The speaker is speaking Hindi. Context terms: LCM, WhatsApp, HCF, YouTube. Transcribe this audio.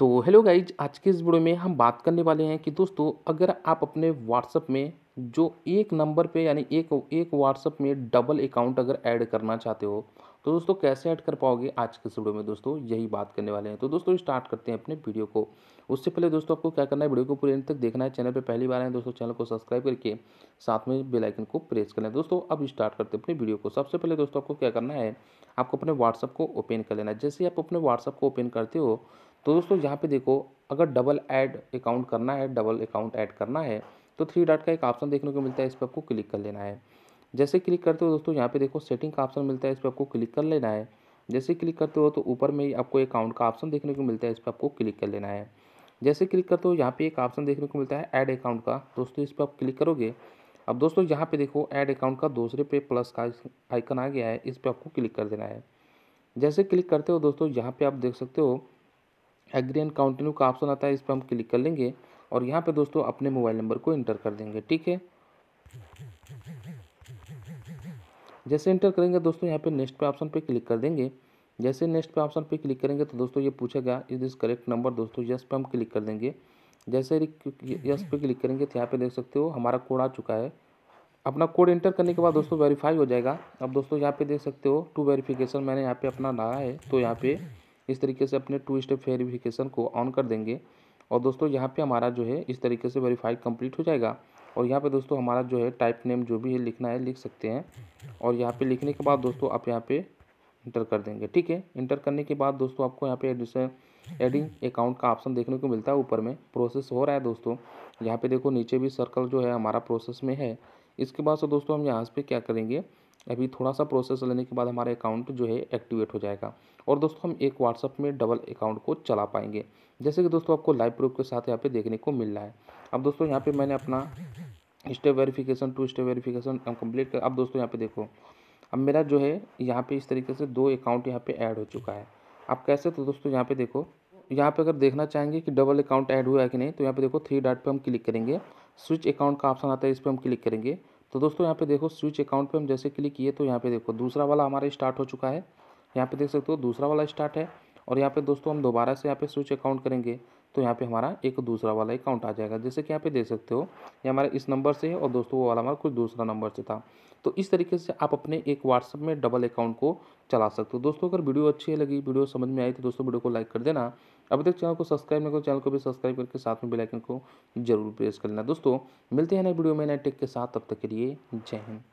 तो हेलो गाइज, आज के इस वीडियो में हम बात करने वाले हैं कि दोस्तों अगर आप अपने व्हाट्सएप में जो एक नंबर पे यानी एक व्हाट्सएप में डबल अकाउंट अगर ऐड करना चाहते हो तो दोस्तों कैसे ऐड कर पाओगे, आज के इस वीडियो में दोस्तों यही बात करने वाले हैं। तो दोस्तों स्टार्ट करते हैं अपने वीडियो को। उससे पहले दोस्तों आपको क्या करना है, वीडियो को पूरे अंत तक देखना है। चैनल पर पहली बार है दोस्तों, चैनल को सब्सक्राइब करके साथ में बेल आइकन को प्रेस करना है। दोस्तों अब स्टार्ट करते हैं अपने वीडियो को। सबसे पहले दोस्तों आपको क्या करना है, आपको अपने व्हाट्सएप को ओपन कर लेना है। जैसे आप अपने व्हाट्सएप को ओपन करते हो तो दोस्तों यहाँ पे देखो, अगर डबल अकाउंट ऐड करना है तो थ्री डॉट का एक ऑप्शन देखने को मिलता है, इस पर आपको क्लिक कर लेना है। जैसे क्लिक करते हो दोस्तों यहाँ पे देखो सेटिंग का ऑप्शन मिलता है, इस पर आपको क्लिक कर लेना है। जैसे क्लिक करते हो तो ऊपर में आपको अकाउंट का ऑप्शन देखने को मिलता है, इस पर आपको क्लिक कर लेना है। जैसे क्लिक करते हो यहाँ पे एक ऑप्शन देखने को मिलता है ऐड अकाउंट का, दोस्तों इस पर आप क्लिक करोगे। अब दोस्तों यहाँ पे देखो ऐड अकाउंट का दूसरे पे प्लस का आइकन आ गया है, इस पर आपको क्लिक कर देना है। जैसे क्लिक करते हो दोस्तों यहाँ पे आप देख सकते हो एग्री एंड कंटिन्यू का ऑप्शन आता है, इस पर हम क्लिक कर लेंगे और यहाँ पे दोस्तों अपने मोबाइल नंबर को इंटर कर देंगे, ठीक है। जैसे इंटर करेंगे दोस्तों यहाँ पे नेक्स्ट पे ऑप्शन पे क्लिक कर देंगे। जैसे नेक्स्ट पे ऑप्शन पे क्लिक करेंगे तो दोस्तों ये पूछेगा इज दिस करेक्ट नंबर, दोस्तों यस पे हम क्लिक कर देंगे। जैसे यस पे क्लिक करेंगे तो यहाँ पे देख सकते हो हमारा कोड आ चुका है। अपना कोड इंटर करने के बाद दोस्तों वेरीफाई हो जाएगा। अब दोस्तों यहाँ पे देख सकते हो टू वेरीफिकेशन मैंने यहाँ पे अपना लाया है, तो यहाँ पे इस तरीके से अपने टू स्टेप वेरिफिकेशन को ऑन कर देंगे और दोस्तों यहाँ पे हमारा जो है इस तरीके से वेरीफाई कंप्लीट हो जाएगा। और यहाँ पे दोस्तों हमारा जो है टाइप नेम जो भी है लिखना है लिख सकते हैं, और यहाँ पे लिखने के बाद दोस्तों आप यहाँ पे इंटर कर देंगे, ठीक है। इंटर करने के बाद दोस्तों आपको यहाँ पे एडिंग अकाउंट का ऑप्शन देखने को मिलता है, ऊपर में प्रोसेस हो रहा है दोस्तों। यहाँ पे देखो नीचे भी सर्कल जो है हमारा प्रोसेस में है। इसके बाद से दोस्तों हम यहाँ पे क्या करेंगे, अभी थोड़ा सा प्रोसेस लेने के बाद हमारा अकाउंट जो है एक्टिवेट हो जाएगा और दोस्तों हम एक व्हाट्सएप में डबल अकाउंट को चला पाएंगे, जैसे कि दोस्तों आपको लाइव प्रूफ के साथ यहाँ पे देखने को मिल रहा है। अब दोस्तों यहाँ पे मैंने अपना step verification two step verification complete कर। अब दोस्तों यहाँ पे देखो अब मेरा जो है यहाँ पे इस तरीके से दो अकाउंट यहाँ पे ऐड हो चुका है। अब कैसे, तो दोस्तों यहाँ पे देखो, यहाँ पे अगर देखना चाहेंगे कि डबल अकाउंट ऐड हुआ है कि नहीं, तो यहाँ पे देखो थ्री डॉट पे हम क्लिक करेंगे, स्विच अकाउंट का ऑप्शन आता है, इस पर हम क्लिक करेंगे। तो दोस्तों यहाँ पे देखो स्विच अकाउंट पे हम जैसे क्लिक किए तो यहाँ पे देखो दूसरा वाला हमारा स्टार्ट हो चुका है, यहाँ पे देख सकते हो दूसरा वाला स्टार्ट है। और यहाँ पे दोस्तों हम दोबारा से यहाँ पे स्विच अकाउंट करेंगे तो यहाँ पे हमारा एक दूसरा वाला अकाउंट आ जाएगा, जैसे कि यहाँ पे देख सकते हो ये हमारे इस नंबर से है और दोस्तों वो वाला हमारा कुछ दूसरा नंबर से था। तो इस तरीके से आप अपने एक व्हाट्सएप में डबल अकाउंट को चला सकते हो। दोस्तों अगर वीडियो अच्छी लगी, वीडियो समझ में आई तो दोस्तों वीडियो को लाइक कर देना। अभी तक चैनल को सब्सक्राइब नहीं करो, चैनल को भी सब्सक्राइब करके साथ में बेल आइकन को जरूर प्रेस कर लेना। दोस्तों मिलते हैं नए वीडियो में नए टिक के साथ, तब तक के लिए जय हिंद।